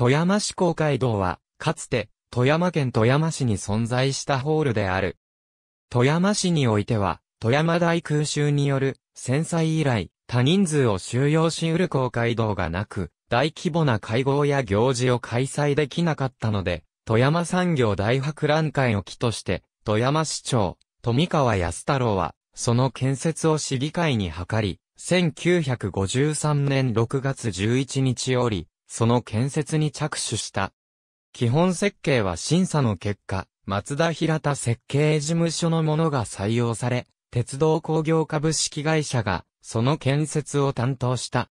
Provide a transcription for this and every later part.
富山市公会堂は、かつて、富山県富山市に存在したホールである。富山市においては、富山大空襲による、戦災以来、多人数を収容し得る公会堂がなく、大規模な会合や行事を開催できなかったので、富山産業大博覧会を起として、富山市長、富川安太郎は、その建設を市議会に諮り、1953年6月11日より、その建設に着手した。基本設計は審査の結果、松田平田設計事務所のものが採用され、鉄道工業株式会社が、その建設を担当した。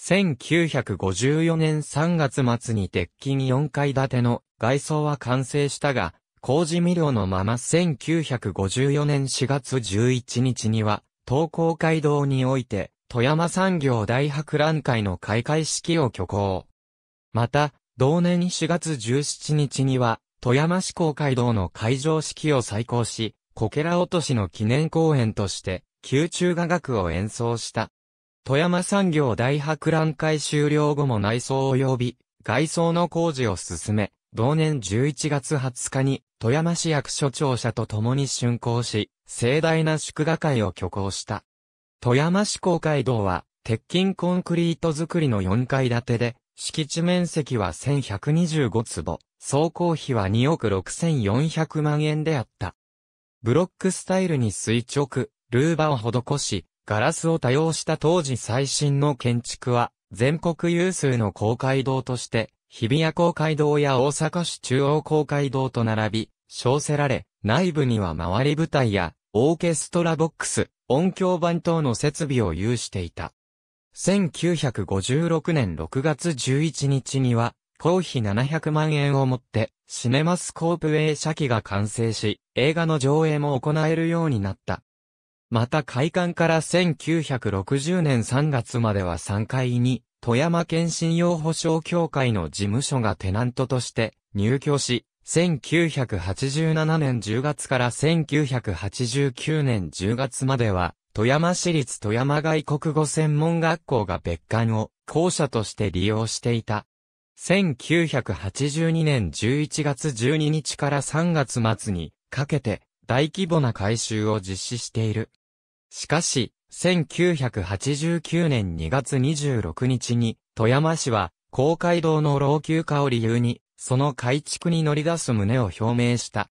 1954年3月末に鉄筋4階建ての外装は完成したが、工事未了のまま1954年4月11日には、当公会堂において、富山産業大博覧会の開会式を挙行。また、同年4月17日には、富山市公会堂の会場式を再興し、こけら落としの記念公演として、宮中雅楽を演奏した。富山産業大博覧会終了後も内装及び外装の工事を進め、同年11月20日に富山市役所庁舎と共に竣工し、盛大な祝賀会を挙行した。富山市公会堂は、鉄筋コンクリート造りの4階建てで、敷地面積は1125坪、総工費は2億6400万円であった。ブロックスタイルに垂直、ルーバを施し、ガラスを多用した当時最新の建築は、全国有数の公会堂として、日比谷公会堂や大阪市中央公会堂と並び、称せられ、内部には回り舞台や、オーケストラボックス、音響板等の設備を有していた。1956年6月11日には、公費700万円をもって、シネマスコープ映写機が完成し、映画の上映も行えるようになった。また開館から1960年3月までは3階に、富山県信用保証協会の事務所がテナントとして入居し、1987年10月から1989年10月までは、富山市立富山外国語専門学校が別館を校舎として利用していた。1982年11月12日から3月末にかけて、大規模な改修を実施している。しかし、1989年2月26日に、富山市は、公会堂の老朽化を理由に、その改築に乗り出す旨を表明した。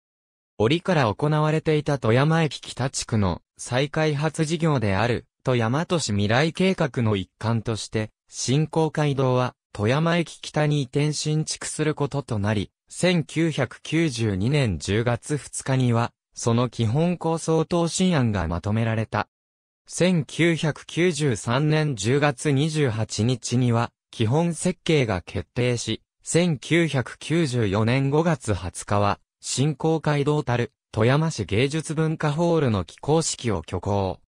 折から行われていた富山駅北地区の再開発事業である、富山都市未来計画の一環として、新公会堂は、富山駅北に移転新築することとなり、1992年10月2日には、その基本構想答申案がまとめられた。1993年10月28日には、基本設計が決定し、1994年5月20日は、新公会堂たる、富山市芸術文化ホールの起工式を挙行。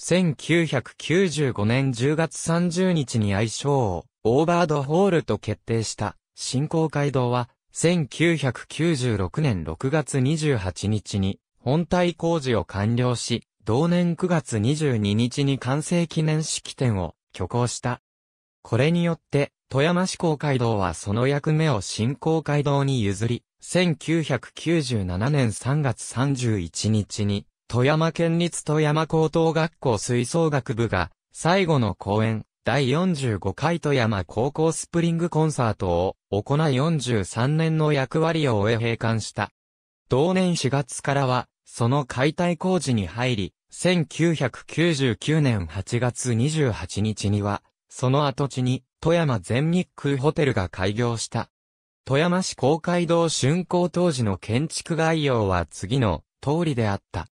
1995年10月30日に愛称を、オーバードホールと決定した、新公会堂は、1996年6月28日に本体工事を完了し、同年9月22日に完成記念式典を挙行した。これによって、富山市公会堂はその役目を新公会堂に譲り、1997年3月31日に、富山県立富山高等学校吹奏楽部が、最後の公演、第45回富山高校スプリングコンサートを行い43年の役割を終え閉館した。同年4月からは、その解体工事に入り、1999年8月28日には、その跡地に富山全日空ホテルが開業した。富山市公会堂竣工当時の建築概要は次の通りであった。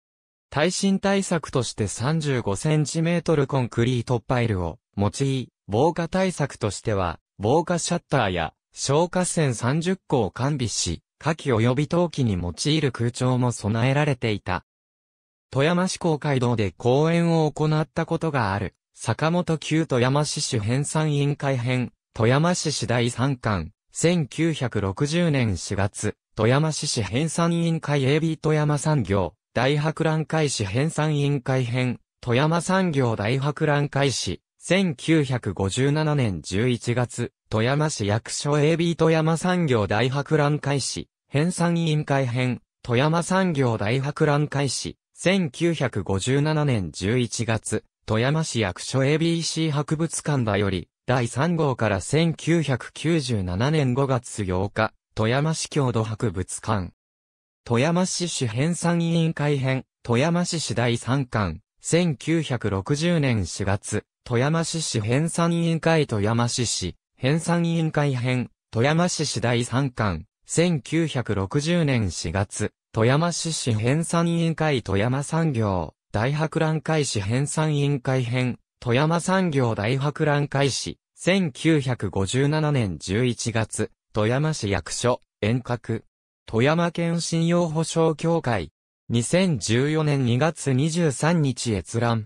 耐震対策として35センチメートルコンクリートパイルを、用い、防火対策としては、防火シャッターや消火栓30個を完備し、火器及び陶器に用いる空調も備えられていた。富山市公会堂で講演を行ったことがある、坂本九富山市市編纂委員会編、富山市市第3巻、1960年4月、富山市市編纂委員会 AB 富山産業、大博覧会市編纂委員会編、富山産業大博覧会市、1957年11月、富山市役所AB 富山産業大博覧会史、編纂委員会編、富山産業大博覧会史、1957年11月、富山市役所ABC 博物館だより、第3号から1997年5月8日、富山市郷土博物館。富山市史編纂委員会編、富山市史第3巻、1960年4月、富山市史編纂委員会富山市史、編纂委員会編、富山市史第3巻、1960年4月、富山市史編纂委員会富山産業、大博覧会史編纂委員会編、富山産業大博覧会史、1957年11月、富山市役所、遠隔、富山県信用保障協会、2014年2月23日閲覧。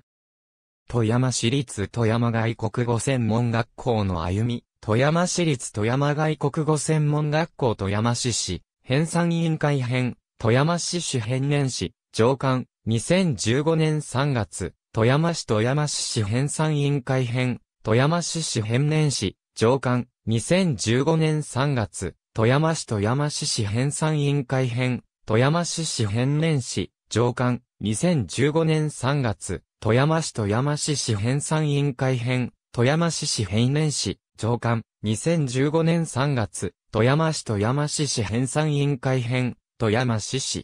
富山市立富山外国語専門学校の歩み、富山市立富山外国語専門学校富山市史、編纂委員会編、富山市史編年史、上巻、2015年3月、富山市富山市史編纂委員会編、富山市史編年史、上巻、2015年3月、富山市富山市史編纂委員会編、富山市史編年史、上巻、2015年3月、富山市富山市史編纂委員会編、富山市史編年史、上巻、2015年3月、富山市富山市史編纂委員会編、富山市史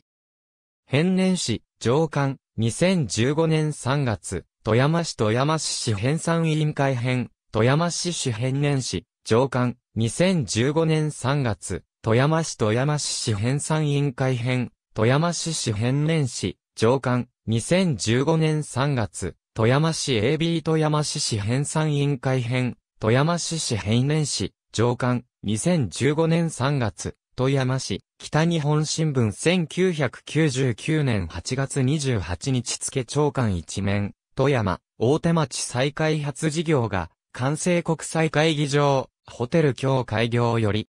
編年史、上巻、2015年3月、富山市富山市史編纂委員会編、富山市史編年史、上巻、2015年3月、富山市富山市史編纂委員会編、富山市史編年史、上巻、2015年3月、富山市AB 富山市史編纂委員会編、富山市史編年史、上巻、2015年3月、富山市、北日本新聞1999年8月28日付朝刊一面、富山、大手町再開発事業が、関西国際会議場、ホテル協開業より、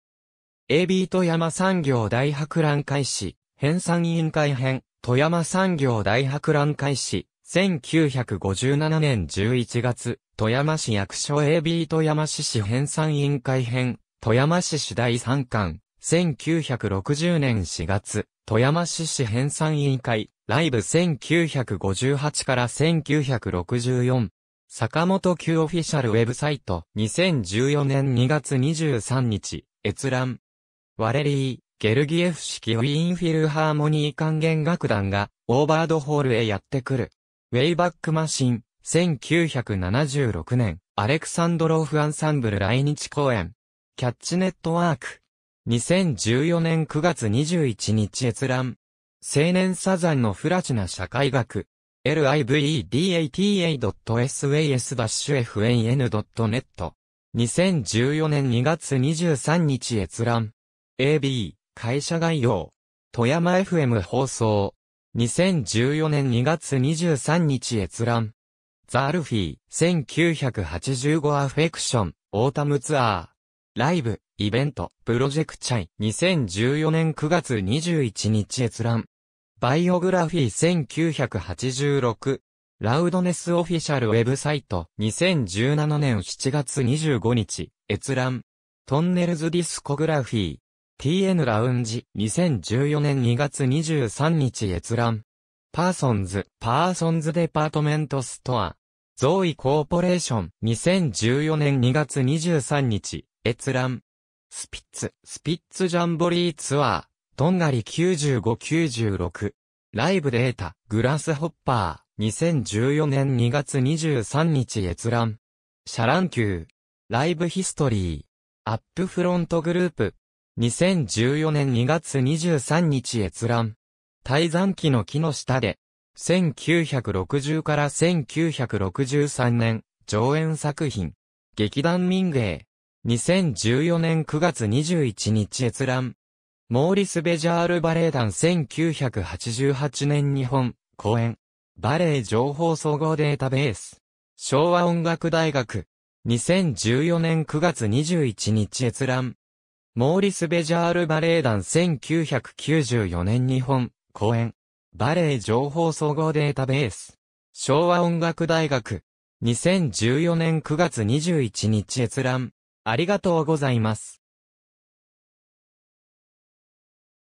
AB 富山産業大博覧会史、編纂委員会編、富山産業大博覧会史、1957年11月、富山市役所AB 富山市史編纂委員会編、富山市史第3巻、1960年4月、富山市史編纂委員会、ライブ1958から1964。坂本九オフィシャルウェブサイト、2014年2月23日、閲覧。ワレリー・ゲルギエフ式ウィーンフィルハーモニー管弦楽団が、オーバードホールへやってくる。ウェイバックマシン、1976年、アレクサンドローフアンサンブル来日公演。キャッチネットワーク。2014年9月21日閲覧。青年サザンのフラチな社会学。livedata.sas-fan.net。2014年2月23日閲覧。AB、会社概要。富山 FM 放送。2014年2月23日閲覧。ザ・アルフィー、1985アフェクション、オータムツアー。ライブ、イベント、プロジェクチャイ、2014年9月21日閲覧。バイオグラフィー1986、ラウドネスオフィシャルウェブサイト、2017年7月25日、閲覧。トンネルズディスコグラフィー、TN ラウンジ、2014年2月23日閲覧。パーソンズデパートメントストア、ゾーイコーポレーション、2014年2月23日、閲覧。スピッツジャンボリーツアー、とんがり9596。ライブデータ、グラスホッパー、2014年2月23日閲覧。シャランキュー、ライブヒストリー、アップフロントグループ、2014年2月23日閲覧。泰山期の木の下で、1960から1963年、上演作品、劇団民芸。2014年9月21日閲覧。モーリス・ベジャールバレエ団1988年日本、公演。バレエ情報総合データベース。昭和音楽大学。2014年9月21日閲覧。モーリス・ベジャールバレエ団1994年日本、公演。バレエ情報総合データベース。昭和音楽大学。2014年9月21日閲覧。ありがとうございます。